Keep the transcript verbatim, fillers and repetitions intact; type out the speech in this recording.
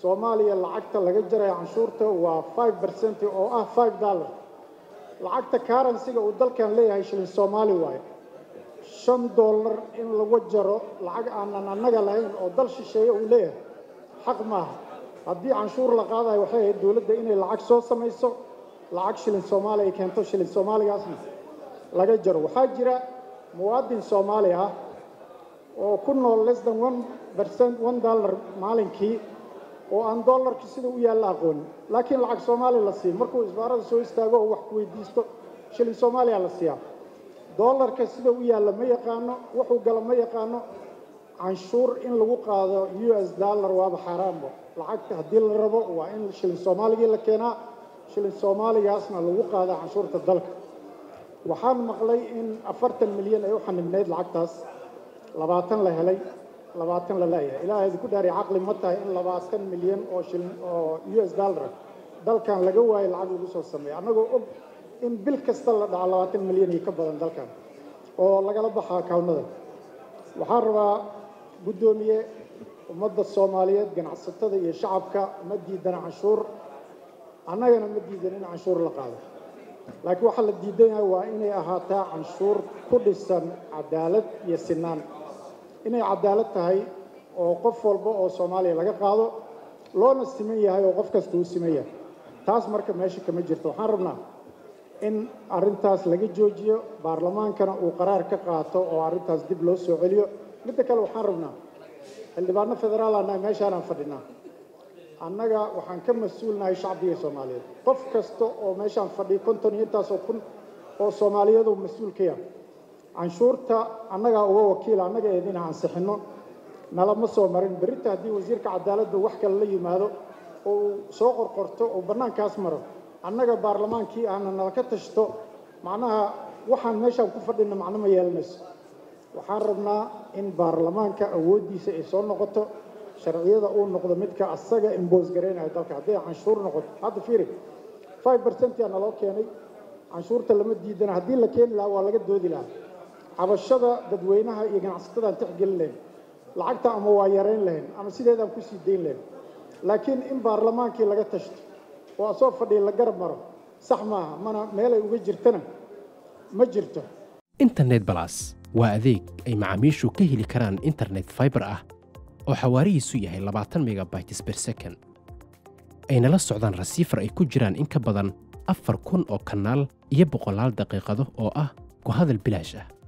Soomaaliya lacagta laga jaray canshuurta waa five percent oo ah five dollars. Lacagta currency-ga uu dalkan leeyahay shilin Soomaali waaye shan dollar in lagu jaro lacag aan annaga lahayn oo dal shisheeye uu leeyahay xaq maaha. Haddii canshuur la qaadayo waxay ahayd dawladda inay lacag soo samayso lacag shilin Soomaali ay keento shilin Soomaaligaasna laga jaro. Waxaa jira muwaadin Soomaali ah oo ku nool less than one percent one dollar maalinkii oo aan dollarka sida u yaala aqoon laakiin lacag Soomaali la siiyo markuu isbaarada soo istaago oo wax ku weydiisto shilin Soomaali la siiyo dollarka sida u yaala ma yaqaano wuxuu gala ma yaqaano canshuur in lagu qaado U S dollar waa xaraam lacagta hadii la rabo waa in shilin Soomaaliga la keenaa shilin Soomaaligaasna lagu qaado canshuurta dalka waxaan maqlay in afartan milyan ay u xanibneed lacagtaas labaatan la helay labaatan la leeyahay ilaahay ku dhaari aqli ma tahay in labaatan milyan oo shilin oo U S dollar dalkan laga waayay lacag ugu soo sameeyay anagoo og in bil kasta la dhaca labaatan milyan ka badan dalkan oo laga la baxaa kaalmada waxaan rabaa gudoomiye ummadda Soomaaliyeed ganacsatada iyo shacabka ma diidan canshuur anagana ma diidan in canshuur la qaado laakiin waxa la diidan yahay waa inay ahaato canshuur ku dhisan cadaalad iyo sinaan inay cadaalad tahay oo qof walba oo Soomaaliya laga qaado loona siman yahay oo qof kasta uu siman yahay taas marka meesha kama jirto waxaan rabnaa in arintaas laga joojiyo baarlamaankana uu qaraar ka qaato oo arintaas dib loo soo celiyo midda kale waxaan rabnaa xildhibaano federaal ah meesha aan fadhinaa annaga waxaan ka mas'uulnahay shacbiga Soomaaliyeed qof kasta oo meesha fadhiyo kontoniyadaas oo kun oo Soomaaliyeed oo mas'uul ka yahay canshuurta annaga uga wakiil annaga idin aan saxino nalama soo marin birta hadii wasiirka cadaaladda wax kale la yimaado oo soo qorqorto oo banaankaas maro annaga baarlamaankii aan nala ka tashto macnaha waxaan meesha ku fadhino macna ma yeelanayso waxaan rabnaa in baarlamaanka awoodiisa ay soo noqoto sharciyada uu noqdo midka asaga impose gareenaya dalka haddii canshuur noqoto hadda fiiri five percent aan loo keenay canshuurta lama diidan haddii la keen la waa laga doodi lahaa cabashada dadweynaha iyo ganacsatada aan tixgelin lacagta ama waa yareen lahayn ama sideeda ku sii deyn lahayn laakiin in baarlamaankii laga tashto oo soo fadhiyo la garab maro sax maaha mana meel ay uga jirtana ma jirto internet plus waa adeeg ay macaamiishu ka heli karaan internet fiber ah oo xawaarihiisu yahay labaatan megabytes per second ayna la socdaan rasiifar ay ku jiraan in ka badan afar kun oo kanaal iyo boqolaal daqiiqado oo ah ku hadal bilaash ah.